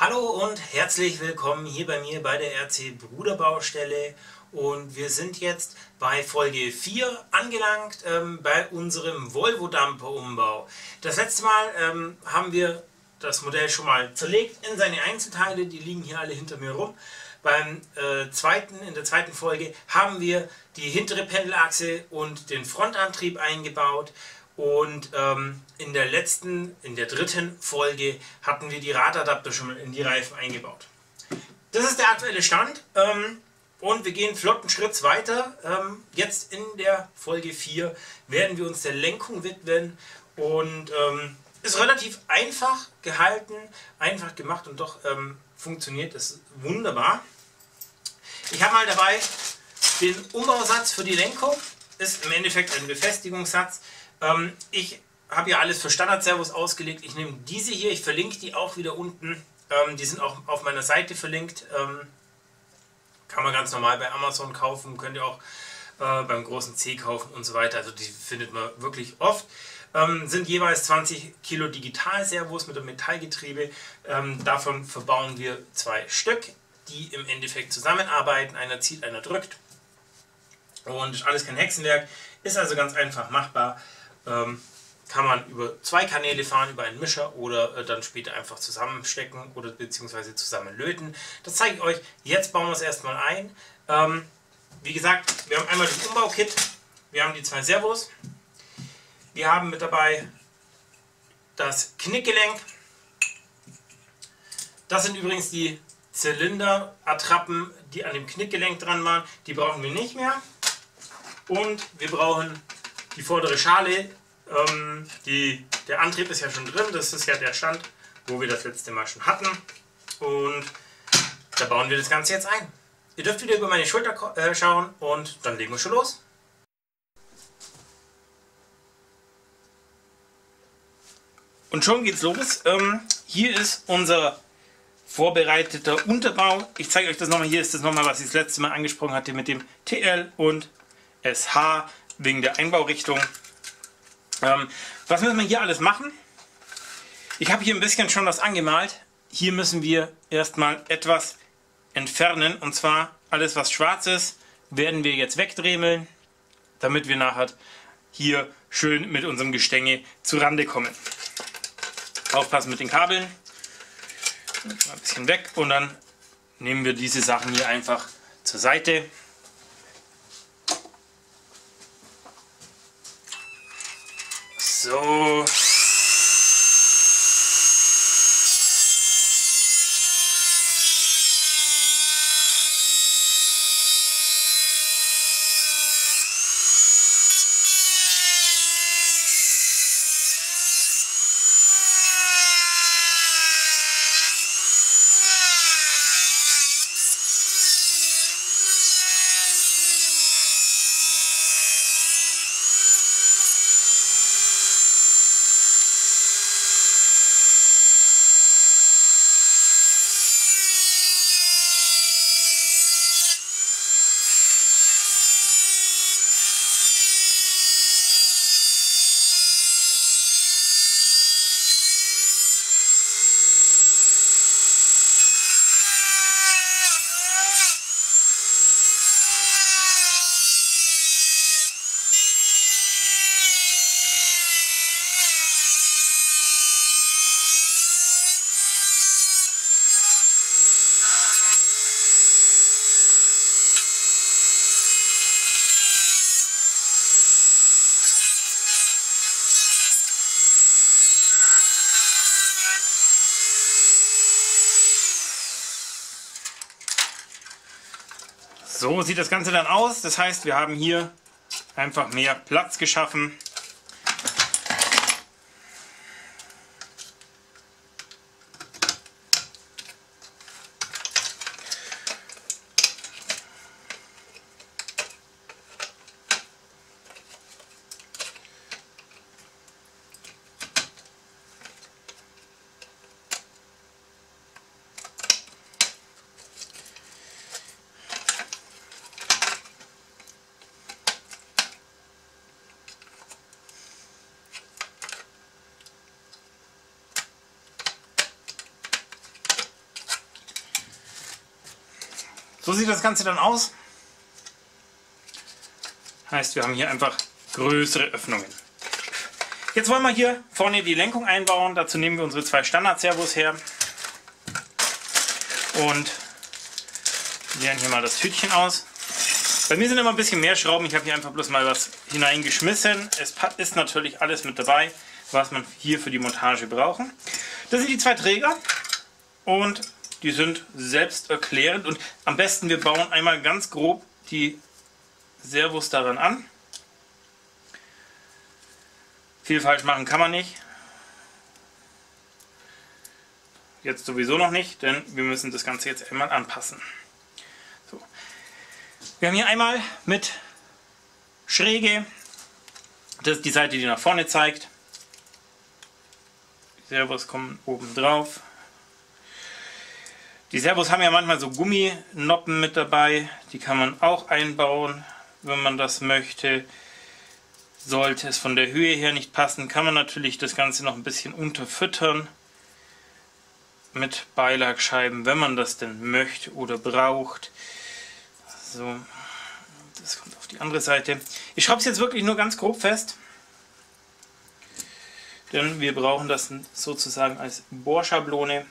Hallo und herzlich willkommen hier bei mir bei der RC-Bruder-Baustelle, und wir sind jetzt bei Folge 4 angelangt bei unserem Volvo-Dumper-Umbau. Das letzte Mal haben wir das Modell schon mal zerlegt in seine Einzelteile, die liegen hier alle hinter mir rum. In der zweiten Folge haben wir die hintere Pendelachse und den Frontantrieb eingebaut. Und in der dritten Folge hatten wir die Radadapter schon mal in die Reifen eingebaut. Das ist der aktuelle Stand und wir gehen flotten Schritts weiter. Jetzt in der Folge 4 werden wir uns der Lenkung widmen, und ist relativ einfach gehalten, einfach gemacht, und doch funktioniert das wunderbar. Ich habe mal dabei den Umbausatz für die Lenkung, ist im Endeffekt ein Befestigungssatz. Ich habe ja alles für Standard-Servos ausgelegt. Ich nehme diese hier, ich verlinke die auch wieder unten. Die sind auch auf meiner Seite verlinkt. Kann man ganz normal bei Amazon kaufen, könnt ihr auch beim großen C kaufen und so weiter. Also die findet man wirklich oft. Sind jeweils 20 Kilo Digital-Servos mit einem Metallgetriebe. Davon verbauen wir 2 Stück, die im Endeffekt zusammenarbeiten. Einer zieht, einer drückt. Und ist alles kein Hexenwerk. Ist also ganz einfach machbar. Kann man über 2 Kanäle fahren, über einen Mischer, oder dann später einfach zusammenstecken oder beziehungsweise zusammenlöten. Das zeige ich euch. Jetzt bauen wir es erstmal ein. Wie gesagt, wir haben einmal das Umbaukit, wir haben die 2 Servos, wir haben mit dabei das Knickgelenk. Das sind übrigens die Zylinder-Attrappen, die an dem Knickgelenk dran waren. Die brauchen wir nicht mehr. Und wir brauchen die vordere Schale, der Antrieb ist ja schon drin, das ist ja der Stand, wo wir das letzte Mal schon hatten, und da bauen wir das Ganze jetzt ein. Ihr dürft wieder über meine Schulter schauen, und dann legen wir schon los. Und schon geht's los. Hier ist unser vorbereiteter Unterbau. Ich zeige euch das nochmal, hier ist das nochmal, was ich das letzte Mal angesprochen hatte mit dem TL und SH. Wegen der Einbaurichtung. Was müssen wir hier alles machen? Ich habe hier ein bisschen schon was angemalt. Hier müssen wir erstmal etwas entfernen, und zwar alles, was schwarz ist, werden wir jetzt wegdremeln, damit wir nachher hier schön mit unserem Gestänge zu Rande kommen. Aufpassen mit den Kabeln. Ein bisschen weg, und dann nehmen wir diese Sachen hier einfach zur Seite. So. So sieht das Ganze dann aus. Das heißt, wir haben hier einfach mehr Platz geschaffen. So sieht das Ganze dann aus. Heißt, wir haben hier einfach größere Öffnungen. Jetzt wollen wir hier vorne die Lenkung einbauen. Dazu nehmen wir unsere zwei Standard-Servos her und leeren hier mal das Tütchen aus. Bei mir sind immer ein bisschen mehr Schrauben. Ich habe hier einfach bloß mal was hineingeschmissen. Es ist natürlich alles mit dabei, was man hier für die Montage brauchen. Das sind die zwei Träger und die sind selbsterklärend. Und am besten, wir bauen einmal ganz grob die Servos daran an. Viel falsch machen kann man nicht. Jetzt sowieso noch nicht, denn wir müssen das Ganze jetzt einmal anpassen. So. Wir haben hier einmal mit Schräge, das ist die Seite, die nach vorne zeigt. Die Servos kommen oben drauf. Die Servos haben ja manchmal so Gumminoppen mit dabei, die kann man auch einbauen, wenn man das möchte. Sollte es von der Höhe her nicht passen, kann man natürlich das Ganze noch ein bisschen unterfüttern mit Beilagscheiben, wenn man das denn möchte oder braucht. So, das kommt auf die andere Seite. Ich schraube es jetzt wirklich nur ganz grob fest, denn wir brauchen das sozusagen als Bohrschablone.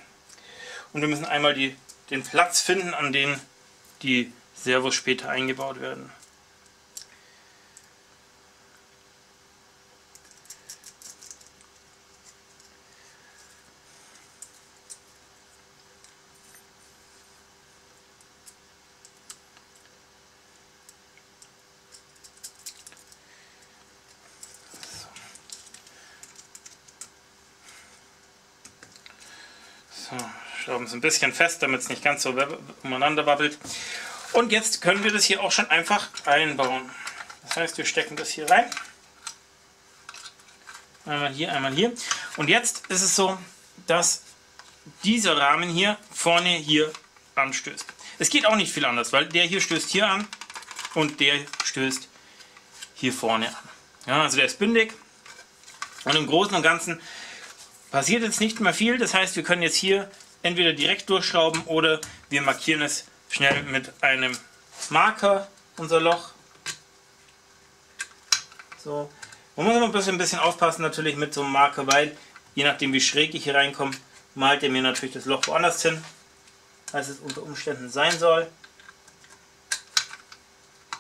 Und wir müssen einmal den Platz finden, an dem die Servos später eingebaut werden. So. Schrauben es ein bisschen fest, damit es nicht ganz so umeinander wabbelt. Und jetzt können wir das hier auch schon einfach einbauen. Das heißt, wir stecken das hier rein. Einmal hier, einmal hier. Und jetzt ist es so, dass dieser Rahmen hier vorne hier anstößt. Es geht auch nicht viel anders, weil der hier stößt hier an und der stößt hier vorne an. Ja, also der ist bündig. Und im Großen und Ganzen passiert jetzt nicht mehr viel. Das heißt, wir können jetzt hier entweder direkt durchschrauben oder wir markieren es schnell mit einem Marker, unser Loch. So. Man muss immer ein bisschen aufpassen natürlich mit so einem Marker, weil je nachdem wie schräg ich hier reinkomme, malt er mir natürlich das Loch woanders hin, als es unter Umständen sein soll.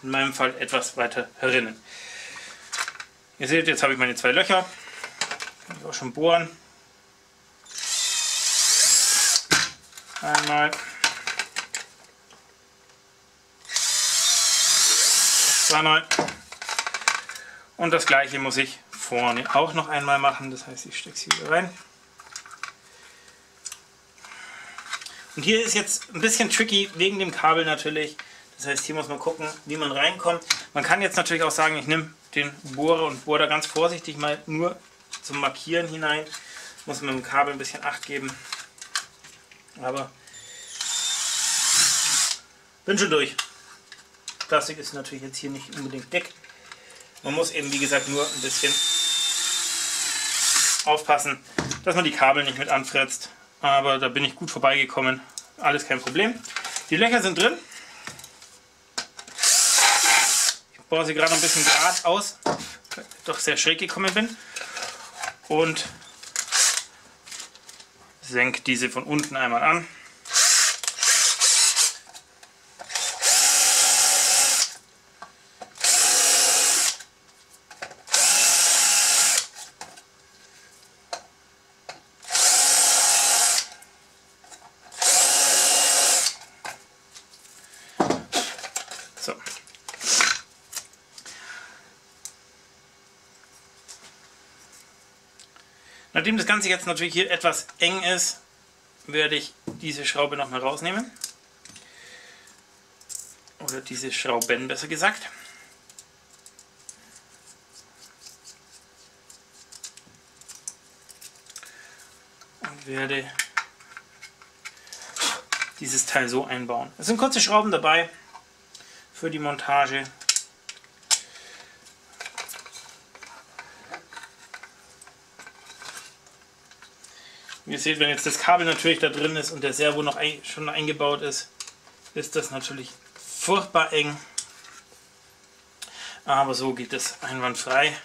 In meinem Fall etwas weiter herinnen. Ihr seht, jetzt habe ich meine zwei Löcher. Kann ich auch schon bohren. Einmal, zweimal und das gleiche muss ich vorne auch noch einmal machen, das heißt ich stecke es hier rein. Und hier ist jetzt ein bisschen tricky wegen dem Kabel natürlich, das heißt hier muss man gucken, wie man reinkommt. Man kann jetzt natürlich auch sagen, ich nehme den Bohrer und bohre da ganz vorsichtig mal nur zum Markieren hinein, muss man mit dem Kabel ein bisschen Acht geben. Aber bin schon durch. Plastik ist natürlich jetzt hier nicht unbedingt dick. Man muss eben, wie gesagt, nur ein bisschen aufpassen, dass man die Kabel nicht mit anfretzt. Aber da bin ich gut vorbeigekommen. Alles kein Problem. Die Löcher sind drin. Ich bohre sie gerade ein bisschen gerade aus, weil ich doch sehr schräg gekommen bin. Und senke diese von unten einmal an. So. Nachdem das Ganze jetzt natürlich hier etwas eng ist, werde ich diese Schraube nochmal rausnehmen. Oder diese Schrauben besser gesagt. Und werde dieses Teil so einbauen. Es sind kurze Schrauben dabei für die Montage. Ihr seht, wenn jetzt das Kabel natürlich da drin ist und der Servo noch schon eingebaut ist, ist das natürlich furchtbar eng, aber so geht es einwandfrei.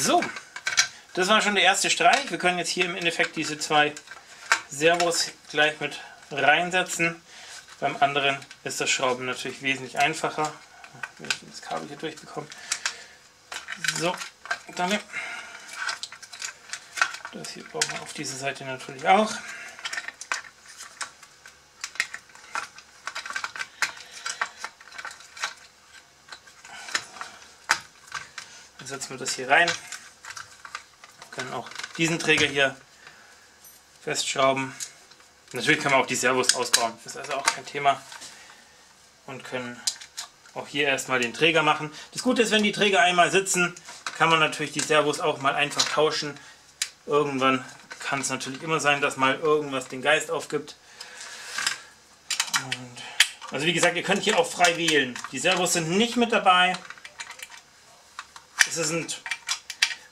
So, das war schon der erste Streich. Wir können jetzt hier im Endeffekt diese zwei Servos gleich mit reinsetzen. Beim anderen ist das Schrauben natürlich wesentlich einfacher. Wenn ich das Kabel hier durchbekomme. So, danke. Das hier brauchen wir auf dieser Seite natürlich auch. Dann setzen wir das hier rein. Können auch diesen Träger hier festschrauben. Natürlich können wir auch die Servos ausbauen, das ist also auch kein Thema. Und können auch hier erstmal den Träger machen. Das Gute ist, wenn die Träger einmal sitzen, kann man natürlich die Servos auch mal einfach tauschen. Irgendwann kann es natürlich immer sein, dass mal irgendwas den Geist aufgibt. Und also wie gesagt, ihr könnt hier auch frei wählen. Die Servos sind nicht mit dabei. Es sind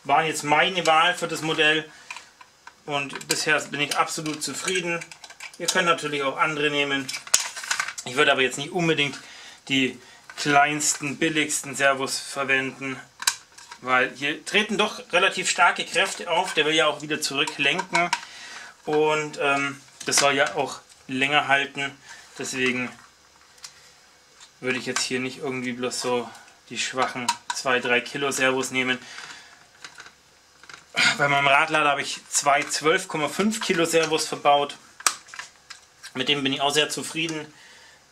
war jetzt meine Wahl für das Modell und bisher bin ich absolut zufrieden. Ihr könnt natürlich auch andere nehmen. Ich würde aber jetzt nicht unbedingt die kleinsten, billigsten Servos verwenden, weil hier treten doch relativ starke Kräfte auf. Der will ja auch wieder zurücklenken und das soll ja auch länger halten. Deswegen würde ich jetzt hier nicht irgendwie bloß so die schwachen 2-3 Kilo Servos nehmen. Bei meinem Radlader habe ich zwei 12,5 Kilo Servos verbaut. Mit denen bin ich auch sehr zufrieden.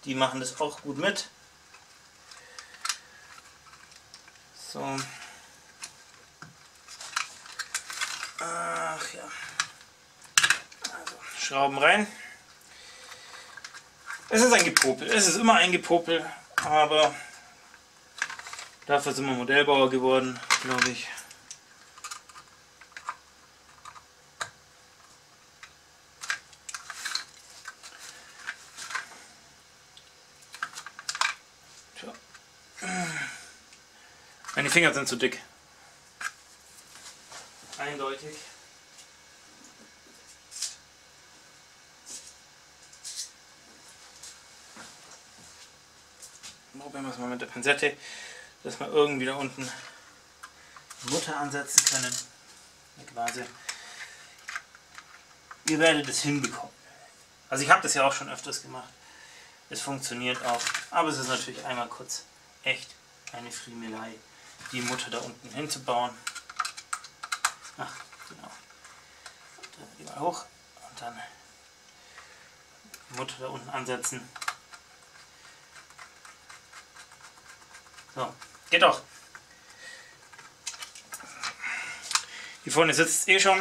Die machen das auch gut mit. So. Ach ja. Also, Schrauben rein. Es ist ein Gepopel. Es ist immer ein Gepopel. Aber dafür sind wir Modellbauer geworden, glaube ich. Meine Finger sind zu dick. Eindeutig. Probieren wir es mal mit der Pinzette, dass wir irgendwie da unten Mutter ansetzen können. Quasi. Ihr werdet es hinbekommen. Also ich habe das ja auch schon öfters gemacht. Es funktioniert auch. Aber es ist natürlich einmal kurz echt eine Friemelei, die Mutter da unten hinzubauen. Ach, genau. Dann wieder hoch und dann die Mutter da unten ansetzen. So, geht doch. Hier vorne sitzt es eh schon.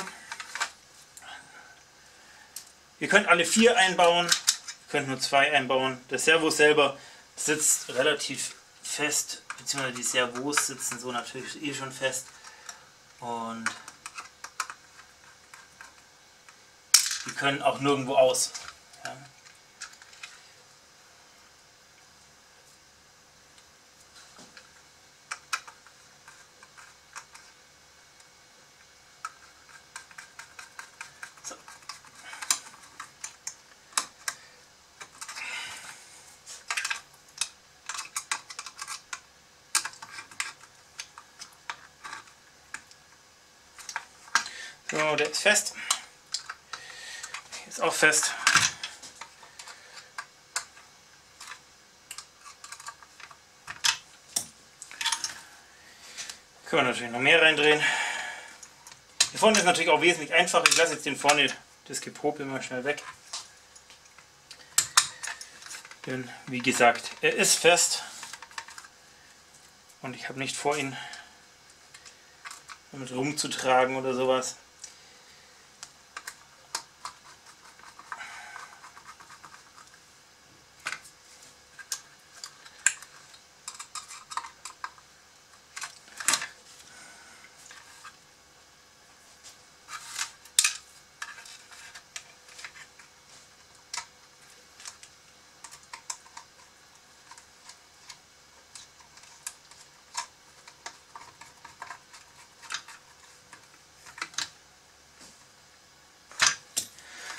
Ihr könnt alle 4 einbauen, ihr könnt nur 2 einbauen. Das Servo selber sitzt relativ fest, beziehungsweise die Servos sitzen so natürlich eh schon fest und die können auch nirgendwo aus. Ja. So. So, der ist fest. Der ist auch fest. Können wir natürlich noch mehr reindrehen. Hier vorne ist natürlich auch wesentlich einfacher. Ich lasse jetzt den vorne das Gepopel mal schnell weg. Denn wie gesagt, er ist fest. Und ich habe nicht vor, ihn damit rumzutragen oder sowas.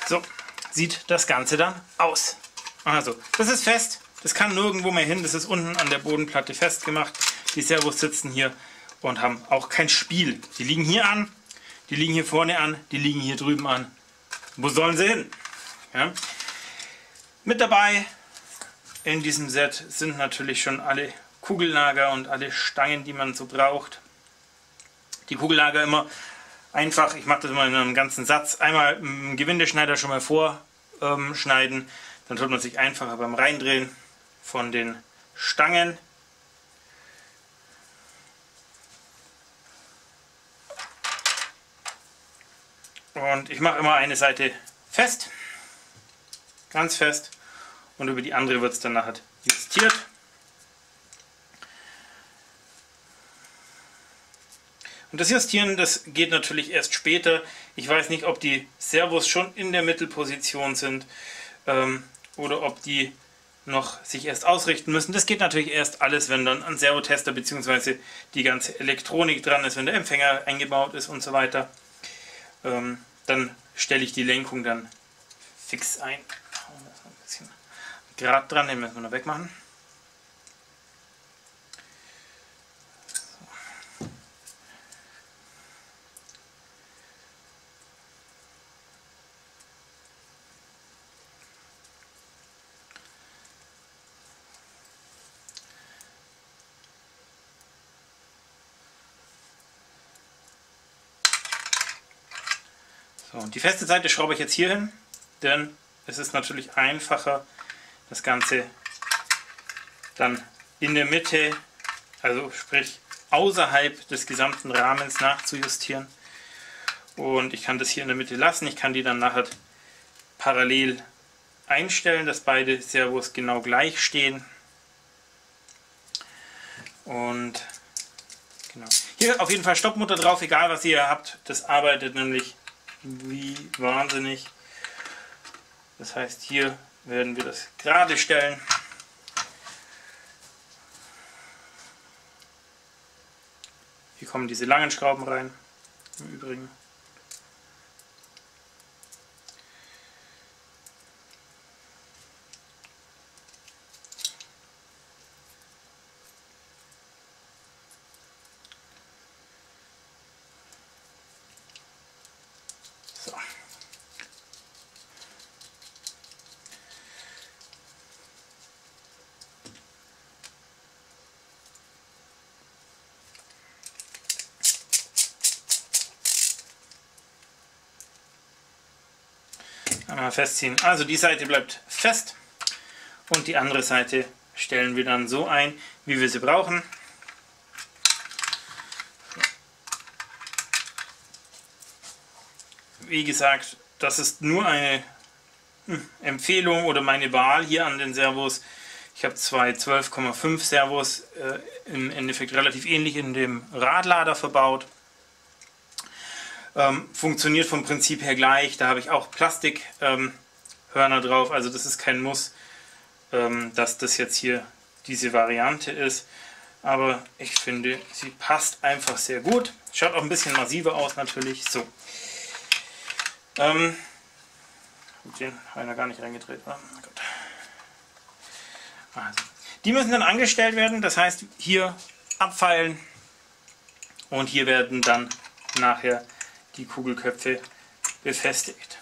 So sieht das Ganze dann aus. Also, das ist fest, das kann nirgendwo mehr hin, das ist unten an der Bodenplatte festgemacht. Die Servos sitzen hier und haben auch kein Spiel. Die liegen hier an, die liegen hier vorne an, die liegen hier drüben an. Wo sollen sie hin? Ja. Mit dabei in diesem Set sind natürlich schon alle Kugellager und alle Stangen, die man so braucht. Die Kugellager immer einfach, ich mache das immer in einem ganzen Satz, einmal im Gewindeschneider schon mal vorschneiden, dann tut man sich einfacher beim Reindrehen von den Stangen. Und ich mache immer eine Seite fest, ganz fest, und über die andere wird es dann nachher justiert. Und das Justieren, das geht natürlich erst später. Ich weiß nicht, ob die Servos schon in der Mittelposition sind oder ob die noch sich erst ausrichten müssen. Das geht natürlich erst alles, wenn dann ein Servotester bzw. die ganze Elektronik dran ist, wenn der Empfänger eingebaut ist und so weiter. Dann stelle ich die Lenkung dann fix ein. Ein bisschen gerade dran, den müssen wir noch wegmachen. Die feste Seite schraube ich jetzt hier hin, denn es ist natürlich einfacher, das Ganze dann in der Mitte, also sprich außerhalb des gesamten Rahmens nachzujustieren. Und ich kann das hier in der Mitte lassen, ich kann die dann nachher parallel einstellen, dass beide Servos genau gleich stehen. Und genau. Hier auf jeden Fall Stoppmutter drauf, egal was ihr habt, das arbeitet nämlich wie wahnsinnig. Das heißt, hier werden wir das gerade stellen. Hier kommen diese langen Schrauben rein, im Übrigen. Einmal festziehen. Also die Seite bleibt fest und die andere Seite stellen wir dann so ein, wie wir sie brauchen. Wie gesagt, das ist nur eine Empfehlung oder meine Wahl hier an den Servos. Ich habe zwei 12,5 Servos im Endeffekt relativ ähnlich in dem Radlader verbaut. Funktioniert vom Prinzip her gleich, da habe ich auch Plastikhörner drauf, also das ist kein Muss, dass das jetzt hier diese Variante ist, aber ich finde, sie passt einfach sehr gut, schaut auch ein bisschen massiver aus natürlich, so. Den habe ich noch gar nicht reingedreht, ne? Oh Gott. Also, die müssen dann angestellt werden, das heißt hier abfeilen und hier werden dann nachher die Kugelköpfe befestigt.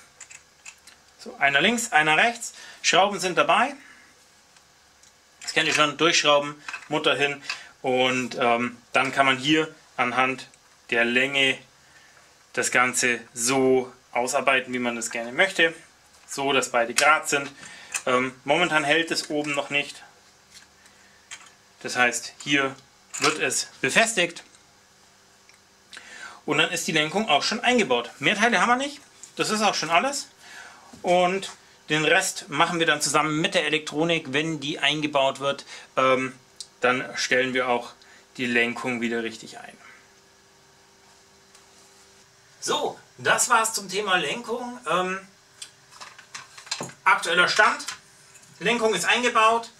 So, einer links, einer rechts. Schrauben sind dabei. Das kennt ihr schon, durchschrauben, Mutter hin. Und dann kann man hier anhand der Länge das Ganze so ausarbeiten, wie man das gerne möchte. So, dass beide gerade sind. Momentan hält es oben noch nicht. Das heißt, hier wird es befestigt. Und dann ist die Lenkung auch schon eingebaut. Mehr Teile haben wir nicht, das ist auch schon alles. Und den Rest machen wir dann zusammen mit der Elektronik, wenn die eingebaut wird. Dann stellen wir auch die Lenkung wieder richtig ein. So, das war's zum Thema Lenkung. Aktueller Stand. Lenkung ist eingebaut.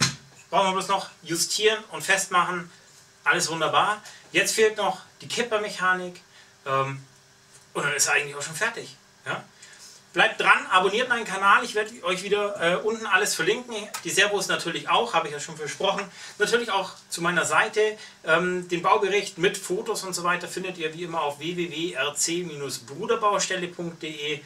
Brauchen wir bloß noch justieren und festmachen. Alles wunderbar. Jetzt fehlt noch die Kippermechanik. Und dann ist er eigentlich auch schon fertig. Ja? Bleibt dran, abonniert meinen Kanal, ich werde euch wieder unten alles verlinken. Die Servos natürlich auch, habe ich ja schon versprochen. Natürlich auch zu meiner Seite. Den Baubericht mit Fotos und so weiter findet ihr wie immer auf www.rc-bruderbaustelle.de.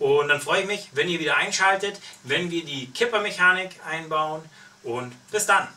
Und dann freue ich mich, wenn ihr wieder einschaltet, wenn wir die Kippermechanik einbauen. Und bis dann!